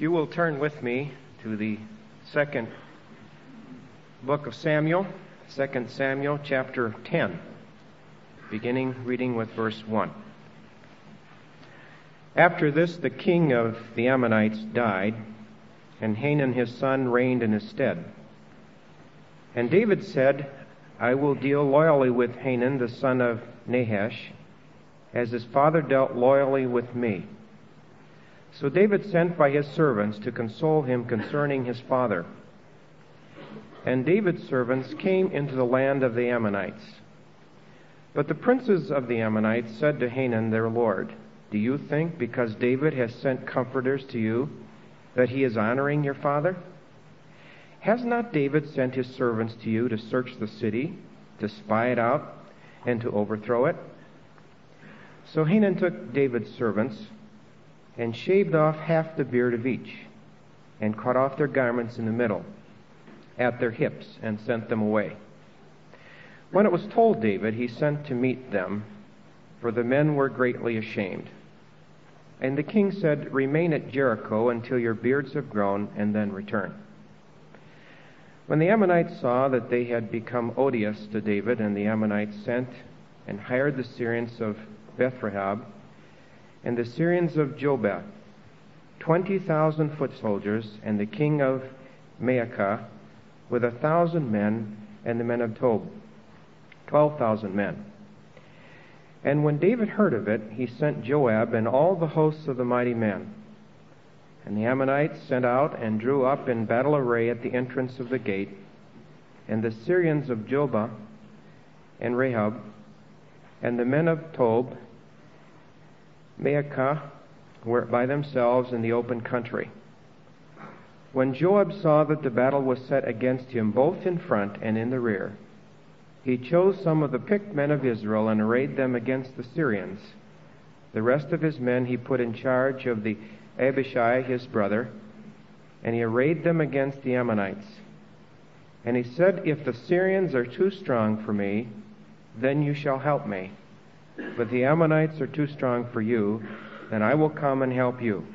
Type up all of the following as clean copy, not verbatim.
If you will turn with me to the second book of Samuel, 2 Samuel chapter 10, beginning reading with verse 1. After this, the king of the Ammonites died, and Hanun his son reigned in his stead. And David said, I will deal loyally with Hanun the son of Nahash, as his father dealt loyally with me. So David sent by his servants to console him concerning his father. And David's servants came into the land of the Ammonites. But the princes of the Ammonites said to Hanun their lord, Do you think, because David has sent comforters to you, that he is honoring your father? Has not David sent his servants to you to search the city, to spy it out, and to overthrow it? So Hanun took David's servants and shaved off half the beard of each, and cut off their garments in the middle, at their hips, and sent them away. When it was told David, he sent to meet them, for the men were greatly ashamed. And the king said, Remain at Jericho until your beards have grown, and then return. When the Ammonites saw that they had become odious to David, and the Ammonites sent and hired the Syrians of Beth-rehob, and the Syrians of Jobab, 20,000 foot soldiers, and the king of Maacah with 1,000 men, and the men of Tob, 12,000 men. And when David heard of it, he sent Joab and all the hosts of the mighty men. And the Ammonites sent out and drew up in battle array at the entrance of the gate, and the Syrians of Jobab and Rehob, and the men of Tob, Maacah were by themselves in the open country. When Joab saw that the battle was set against him both in front and in the rear, he chose some of the picked men of Israel and arrayed them against the Syrians. The rest of his men he put in charge of the Abishai his brother, and he arrayed them against the Ammonites. And he said, If the Syrians are too strong for me, then you shall help me. But the Ammonites are too strong for you, then I will come and help you.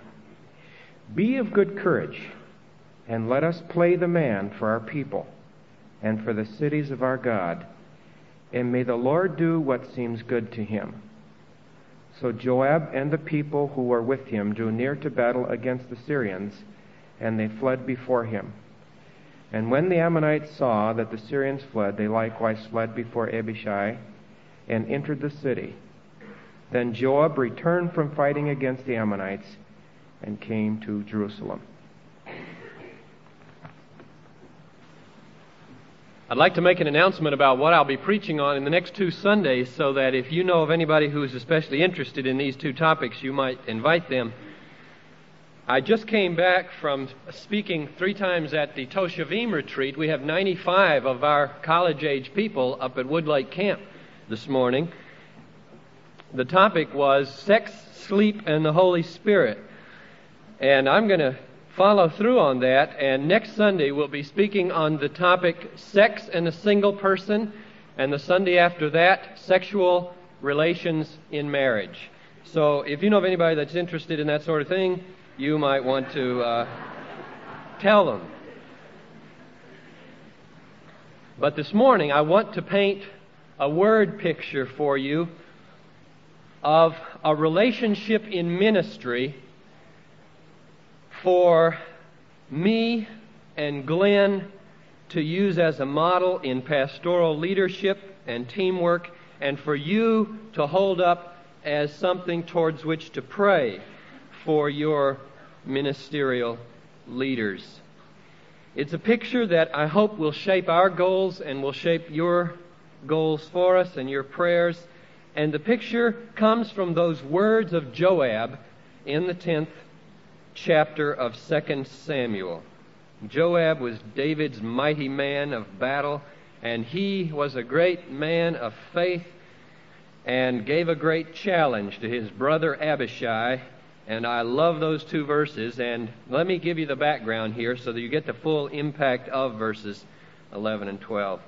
Be of good courage, and let us play the man for our people and for the cities of our God, and may the Lord do what seems good to him. So Joab and the people who were with him drew near to battle against the Syrians, and they fled before him. And when the Ammonites saw that the Syrians fled, they likewise fled before Abishai, and entered the city. Then Joab returned from fighting against the Ammonites and came to Jerusalem. I'd like to make an announcement about what I'll be preaching on in the next two Sundays, so that if you know of anybody who is especially interested in these two topics, you might invite them. I just came back from speaking three times at the Toshavim retreat. We have 95 of our college-age people up at Wood Lake Camp this morning. The topic was sex, sleep, and the Holy Spirit. And I'm going to follow through on that, and next Sunday we'll be speaking on the topic sex and the single person, and the Sunday after that, sexual relations in marriage. So if you know of anybody that's interested in that sort of thing, you might want to tell them. But this morning I want to paint a word picture for you of a relationship in ministry for me and Glenn to use as a model in pastoral leadership and teamwork, and for you to hold up as something towards which to pray for your ministerial leaders. It's a picture that I hope will shape our goals and will shape your goals for us and your prayers. And the picture comes from those words of Joab in the 10th chapter of 2 Samuel. Joab was David's mighty man of battle, and he was a great man of faith and gave a great challenge to his brother Abishai. And I love those two verses, and let me give you the background here so that you get the full impact of verses 11 and 12.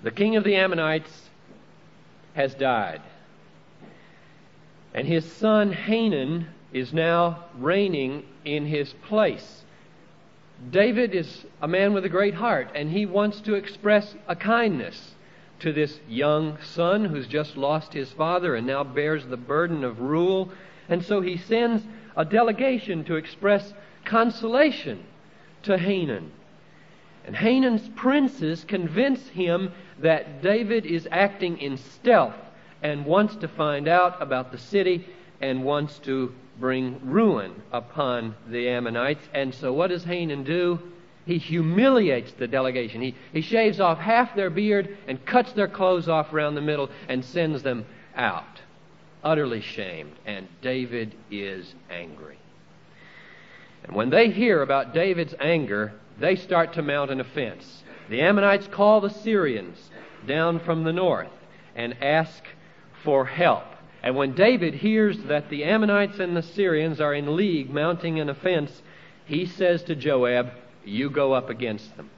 The king of the Ammonites has died, and his son Hanun is now reigning in his place. David is a man with a great heart, and he wants to express a kindness to this young son who's just lost his father and now bears the burden of rule. And so he sends a delegation to express consolation to Hanun. And Hanun's princes convince him that David is acting in stealth and wants to find out about the city and wants to bring ruin upon the Ammonites. And so what does Hanun do? He humiliates the delegation. He shaves off half their beard and cuts their clothes off around the middle and sends them out, utterly shamed. And David is angry. And when they hear about David's anger, they start to mount an offense. The Ammonites call the Syrians down from the north and ask for help. And when David hears that the Ammonites and the Syrians are in league mounting an offense, he says to Joab, "You go up against them."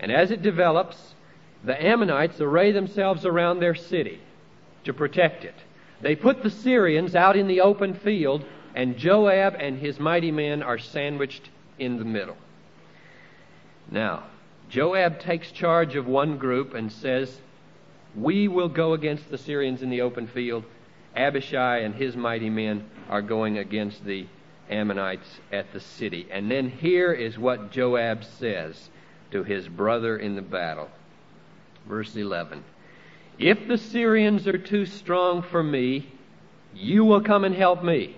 And as it develops, the Ammonites array themselves around their city to protect it. They put the Syrians out in the open field, and Joab and his mighty men are sandwiched in the middle. Now, Joab takes charge of one group and says, "We will go against the Syrians in the open field. Abishai and his mighty men are going against the Ammonites at the city." And then here is what Joab says to his brother in the battle. Verse 11. "If the Syrians are too strong for me, you will come and help me.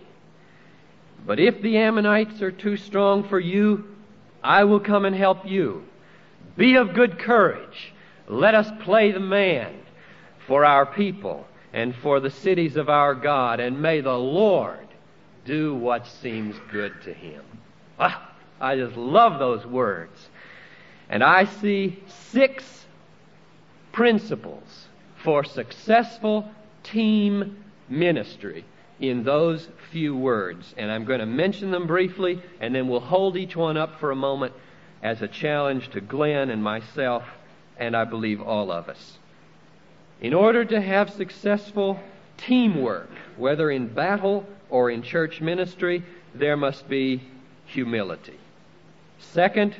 But if the Ammonites are too strong for you, I will come and help you. Be of good courage. Let us play the man for our people and for the cities of our God, and may the Lord do what seems good to him." Ah, I just love those words. And I see 6 principles for successful team ministry in those few words. And I'm going to mention them briefly, and then we'll hold each one up for a moment as a challenge to Glenn and myself, and I believe all of us. In order to have successful teamwork, whether in battle or in church ministry, there must be humility. Second,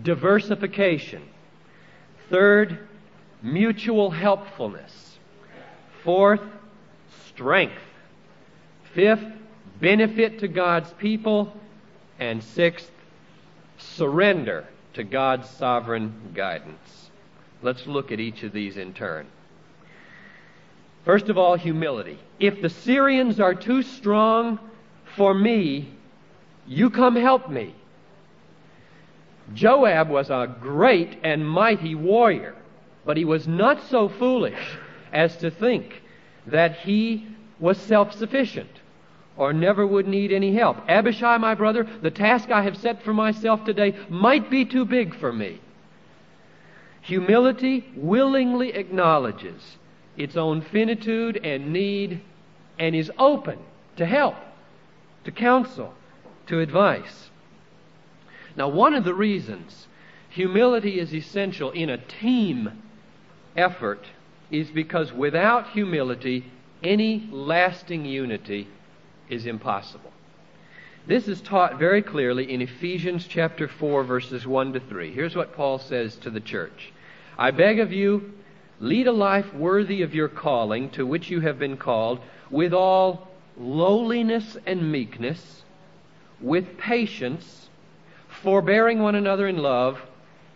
diversification. Third, mutual helpfulness. Fourth, strength. Fifth, benefit to God's people. And sixth, surrender to God's sovereign guidance. Let's look at each of these in turn. First of all, humility. If the Syrians are too strong for me, you come help me. Joab was a great and mighty warrior, but he was not so foolish as to think that he was self-sufficient or never would need any help. "Abishai, my brother, the task I have set for myself today might be too big for me." Humility willingly acknowledges its own finitude and need, and is open to help, to counsel, to advice. Now, one of the reasons humility is essential in a team effort is because without humility, any lasting unity is impossible. This is taught very clearly in Ephesians chapter 4, verses 1-3. Here's what Paul says to the church. "I beg of you, lead a life worthy of your calling to which you have been called, with all lowliness and meekness, with patience, forbearing one another in love,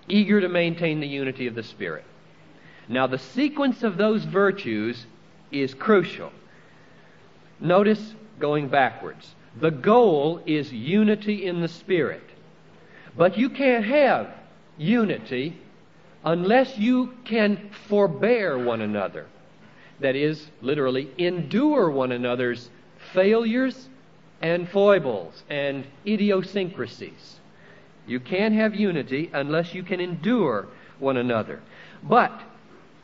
eager to maintain the unity of the Spirit." Now, the sequence of those virtues is crucial. Notice, going backwards, the goal is unity in the Spirit. But you can't have unity unless you can forbear one another. That is, literally, endure one another's failures and foibles and idiosyncrasies. You can't have unity unless you can endure one another. But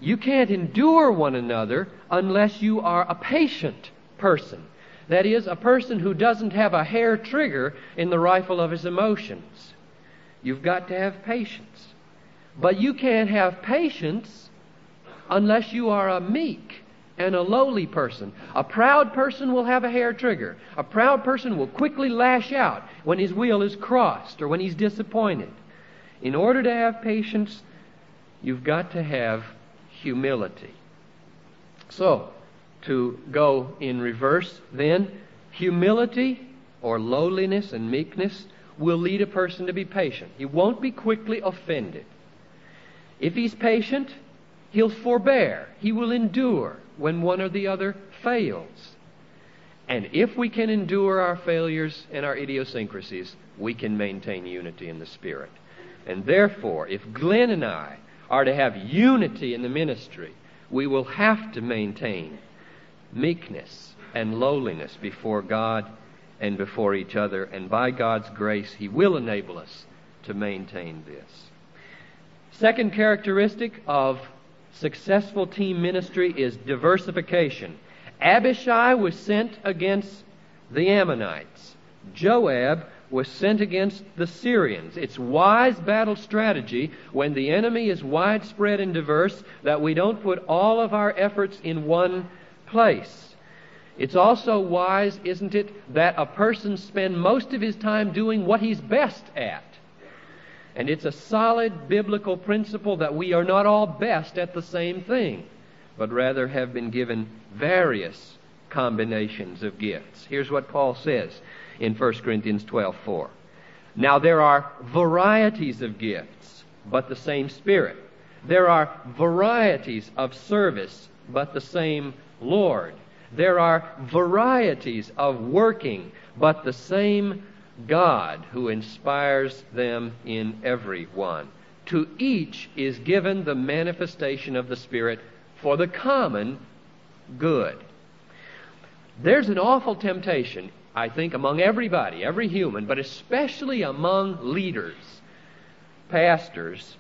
you can't endure one another unless you are a patient person. That is, a person who doesn't have a hair trigger in the rifle of his emotions. You've got to have patience. But you can't have patience unless you are a meek and a lowly person. A proud person will have a hair trigger. A proud person will quickly lash out when his will is crossed or when he's disappointed. In order to have patience, you've got to have humility. So, to go in reverse then, humility or lowliness and meekness will lead a person to be patient. He won't be quickly offended. If he's patient, he'll forbear. He will endure when one or the other fails. And if we can endure our failures and our idiosyncrasies, we can maintain unity in the Spirit. And therefore, if Glenn and I are to have unity in the ministry, we will have to maintain meekness and lowliness before God and before each other. And by God's grace, He will enable us to maintain this. Second characteristic of successful team ministry is diversification. Abishai was sent against the Ammonites. Joab was sent against the Syrians. It's wise battle strategy when the enemy is widespread and diverse that we don't put all of our efforts in one place. It's also wise, isn't it, that a person spend most of his time doing what he's best at. And it's a solid biblical principle that we are not all best at the same thing, but rather have been given various combinations of gifts. Here's what Paul says in 1 Corinthians 12:4. Now there are varieties of gifts, but the same Spirit. There are varieties of service, but the same Lord. There are varieties of working, but the same God who inspires them in every one. To each is given the manifestation of the Spirit for the common good. There's an awful temptation, I think, among everybody, every human, but especially among leaders, pastors,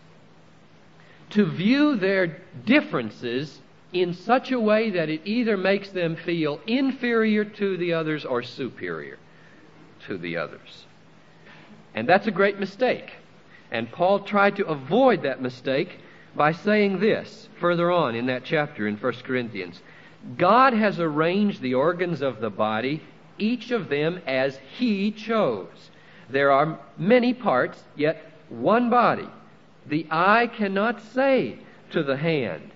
to view their differences in such a way that it either makes them feel inferior to the others or superior to the others. And that's a great mistake. And Paul tried to avoid that mistake by saying this further on in that chapter in 1 Corinthians. God has arranged the organs of the body, each of them as He chose. There are many parts, yet one body. The eye cannot say to the hand,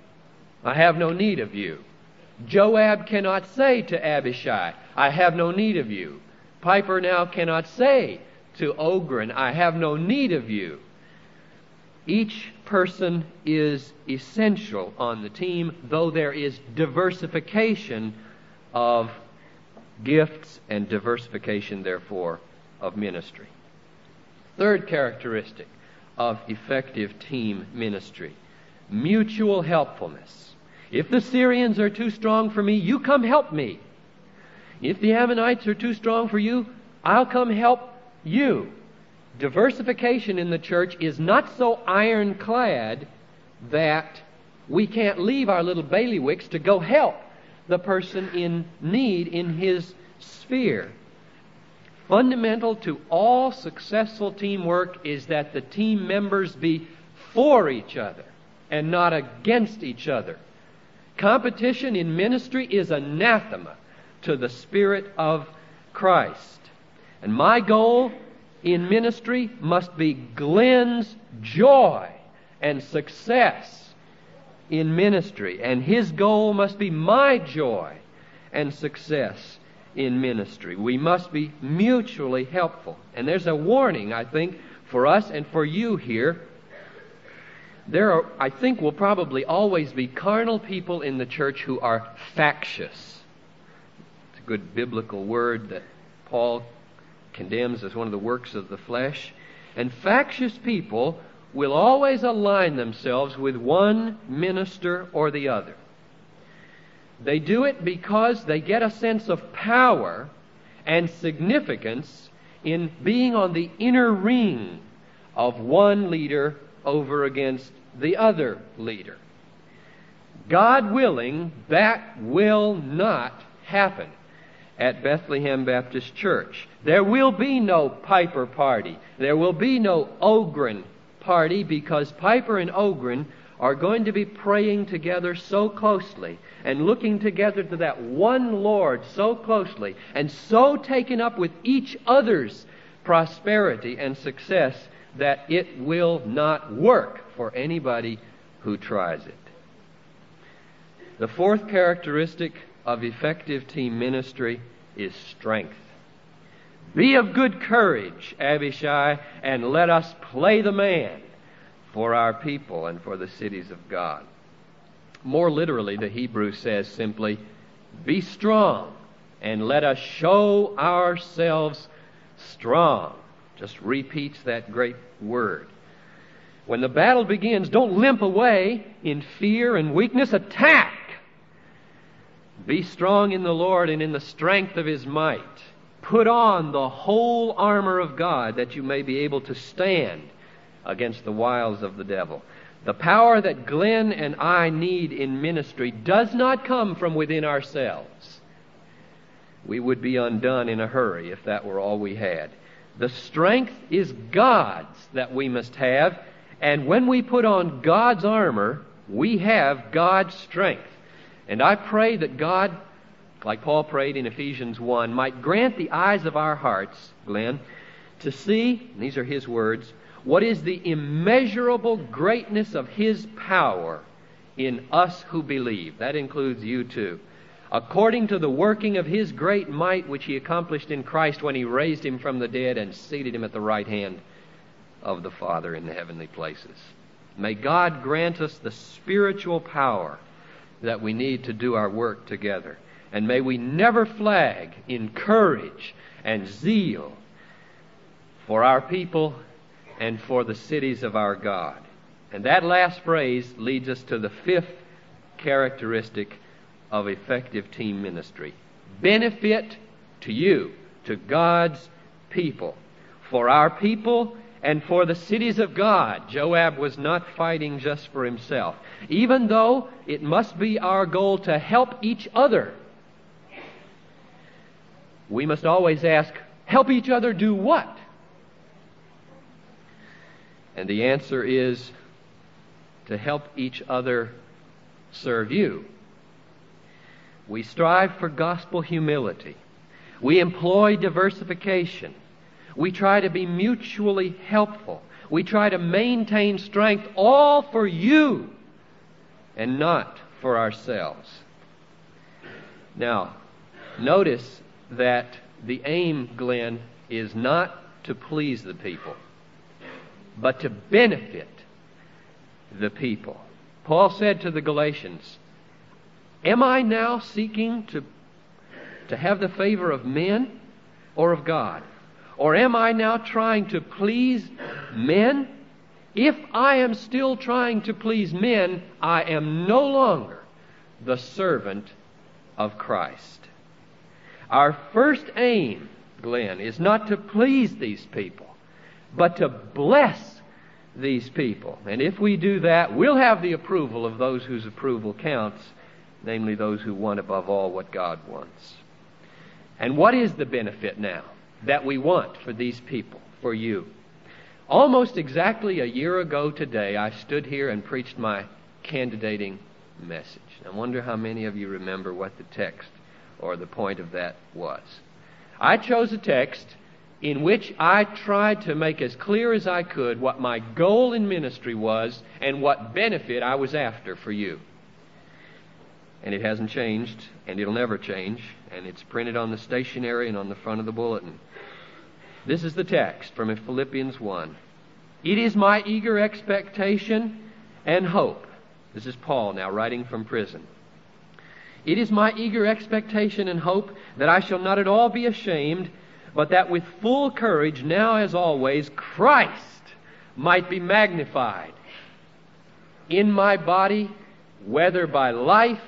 I have no need of you. Joab cannot say to Abishai, I have no need of you. Piper now cannot say to Ogren, I have no need of you. Each person is essential on the team, though there is diversification of gifts and diversification, therefore, of ministry. Third characteristic of effective team ministry, mutual helpfulness. If the Syrians are too strong for me, you come help me. If the Ammonites are too strong for you, I'll come help you. Diversification in the church is not so ironclad that we can't leave our little bailiwicks to go help the person in need in his sphere. Fundamental to all successful teamwork is that the team members be for each other and not against each other. Competition in ministry is anathema to the Spirit of Christ. And my goal in ministry must be Glenn's joy and success in ministry, and his goal must be my joy and success in ministry. We must be mutually helpful. And there's a warning, I think, for us and for you here. There are, I think, will probably always be carnal people in the church who are factious. It's a good biblical word that Paul condemns as one of the works of the flesh. And factious people will always align themselves with one minister or the other. They do it because they get a sense of power and significance in being on the inner ring of one leader over against the other leader. God willing, that will not happen at Bethlehem Baptist Church. There will be no Piper party. There will be no Ogren party, because Piper and Ogren are going to be praying together so closely and looking together to that one Lord so closely and so taken up with each other's prosperity and success that it will not work for anybody who tries it. The fourth characteristic of effective team ministry is strength. Be of good courage, Abishai, and let us play the man for our people and for the cities of God. More literally, the Hebrew says simply, be strong and let us show ourselves strong. Just repeats that great word. When the battle begins, don't limp away in fear and weakness. Attack! Be strong in the Lord and in the strength of His might. Put on the whole armor of God that you may be able to stand against the wiles of the devil. The power that Glenn and I need in ministry does not come from within ourselves. We would be undone in a hurry if that were all we had. The strength is God's that we must have, and when we put on God's armor, we have God's strength. And I pray that God, like Paul prayed in Ephesians 1, might grant the eyes of our hearts, Glenn, to see, and these are his words, what is the immeasurable greatness of His power in us who believe. That includes you too. According to the working of His great might which He accomplished in Christ when He raised Him from the dead and seated Him at the right hand of the Father in the heavenly places. May God grant us the spiritual power that we need to do our work together. And may we never flag in courage and zeal for our people and for the cities of our God. And that last phrase leads us to the fifth characteristic of effective team ministry. Benefit to you, to God's people, for our people and for the cities of God. Joab was not fighting just for himself, even though it must be our goal to help each other. We must always ask, help each other do what? And the answer is to help each other serve you. We strive for gospel humility. We employ diversification. We try to be mutually helpful. We try to maintain strength, all for you and not for ourselves. Now, notice that the aim, Glenn, is not to please the people, but to benefit the people. Paul said to the Galatians, am I now seeking to have the favor of men or of God? Or am I now trying to please men? If I am still trying to please men, I am no longer the servant of Christ. Our first aim, Glenn, is not to please these people, but to bless these people. And if we do that, we'll have the approval of those whose approval counts, namely those who want above all what God wants. And what is the benefit now that we want for these people, for you? Almost exactly a year ago today, I stood here and preached my candidating message. I wonder how many of you remember what the text or the point of that was. I chose a text in which I tried to make as clear as I could what my goal in ministry was and what benefit I was after for you. And it hasn't changed, and it'll never change, and it's printed on the stationery and on the front of the bulletin. This is the text from Philippians 1. It is my eager expectation and hope. This is Paul now writing from prison. It is my eager expectation and hope that I shall not at all be ashamed, but that with full courage, now as always, Christ might be magnified in my body, whether by life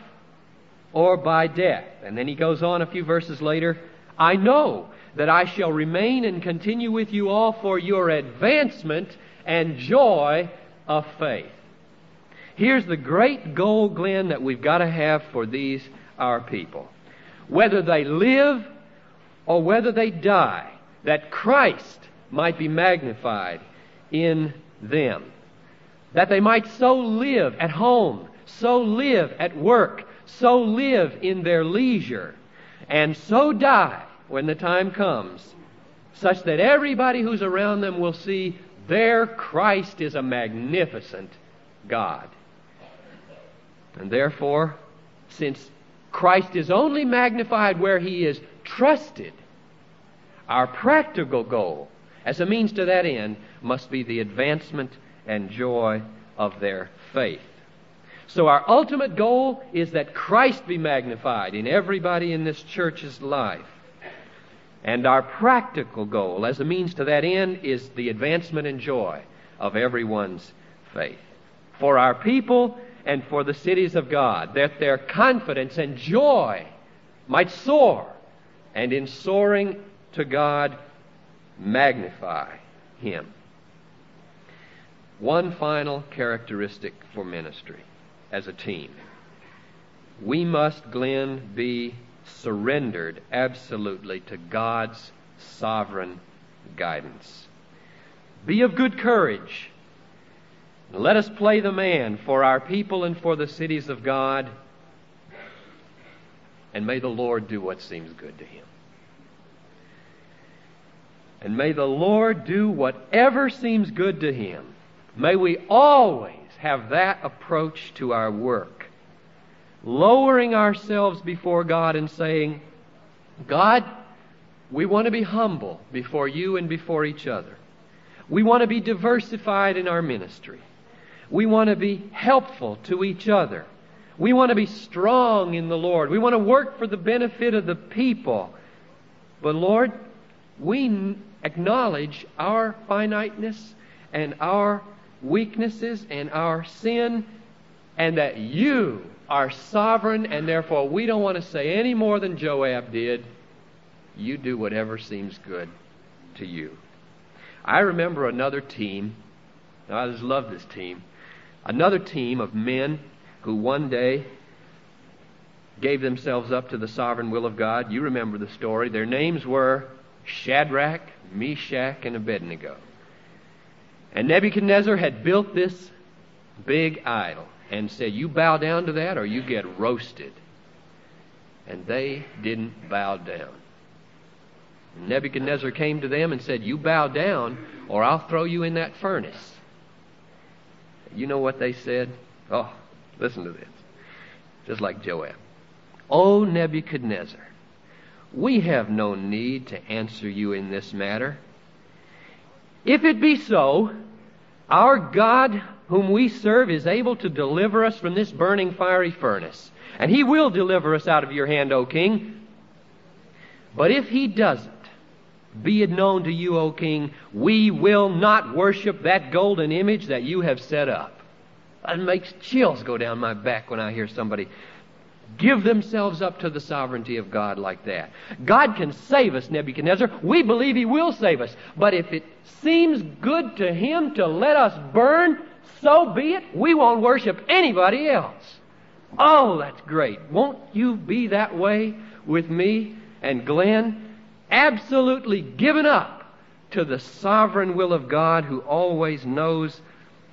or by death. And then he goes on a few verses later, I know that I shall remain and continue with you all for your advancement and joy of faith. Here's the great goal, Glenn, that we've got to have for these, our people. Whether they live or whether they die, that Christ might be magnified in them. that they might so live at home, so live at work, so live in their leisure, and so die when the time comes, such that everybody who's around them will see their Christ is a magnificent God. And therefore, since Christ is only magnified where he is trusted, our practical goal as a means to that end must be the advancement and joy of their faith. So our ultimate goal is that Christ be magnified in everybody in this church's life. And our practical goal as a means to that end is the advancement and joy of everyone's faith. For our people and for the cities of God, that their confidence and joy might soar, and in soaring to God, magnify Him. One final characteristic for ministry as a team. We must, Glenn, be surrendered absolutely to God's sovereign guidance. Be of good courage. Let us play the man for our people and for the cities of God. And may the Lord do what seems good to Him. And may the Lord do whatever seems good to Him. May we always have that approach to our work, lowering ourselves before God and saying, God, we want to be humble before you and before each other. We want to be diversified in our ministry. We want to be helpful to each other. We want to be strong in the Lord. We want to work for the benefit of the people. But Lord, we acknowledge our finiteness and our weaknesses and our sin, and that you are sovereign, and therefore we don't want to say any more than Joab did. You do whatever seems good to you. I remember another team, I just love this team, another team of men who one day gave themselves up to the sovereign will of God. You remember the story. Their names were Shadrach, Meshach, and Abednego. And Nebuchadnezzar had built this big idol and said, you bow down to that or you get roasted. And they didn't bow down. Nebuchadnezzar came to them and said, you bow down or I'll throw you in that furnace. You know what they said? Oh, listen to this. Just like Joab. O Nebuchadnezzar, we have no need to answer you in this matter. If it be so, our God whom we serve is able to deliver us from this burning fiery furnace, and He will deliver us out of your hand, O king. But if He doesn't, be it known to you, O king, we will not worship that golden image that you have set up. It makes chills go down my back when I hear somebody give themselves up to the sovereignty of God like that. God can save us, Nebuchadnezzar. We believe He will save us. But if it seems good to Him to let us burn, so be it. We won't worship anybody else. Oh, that's great. Won't you be that way with me and Glenn? Absolutely given up to the sovereign will of God who always knows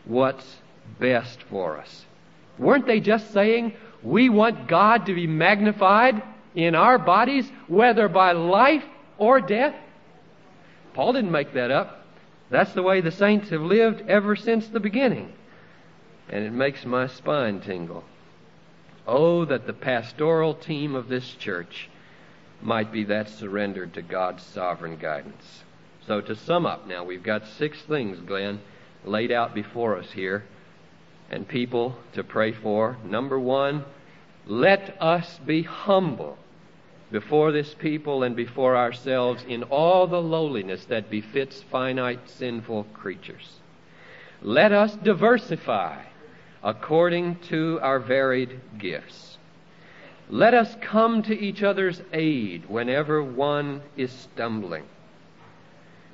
what's best for us. Weren't they just saying, we want God to be magnified in our bodies, whether by life or death? Paul didn't make that up. That's the way the saints have lived ever since the beginning. And it makes my spine tingle. Oh, that the pastoral team of this church might be that surrendered to God's sovereign guidance. So to sum up now, we've got 6 things, Glenn, laid out before us here and people to pray for. Number 1, let us be humble before this people and before ourselves in all the lowliness that befits finite, sinful creatures. Let us diversify according to our varied gifts. Let us come to each other's aid whenever one is stumbling.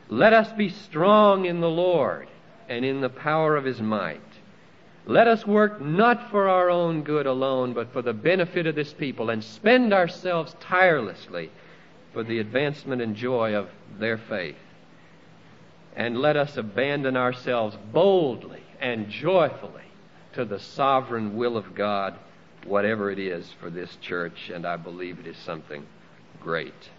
Let us be strong in the Lord and in the power of His might. Let us work not for our own good alone, but for the benefit of this people, and spend ourselves tirelessly for the advancement and joy of their faith. And let us abandon ourselves boldly and joyfully to the sovereign will of God, whatever it is for this church, and I believe it is something great.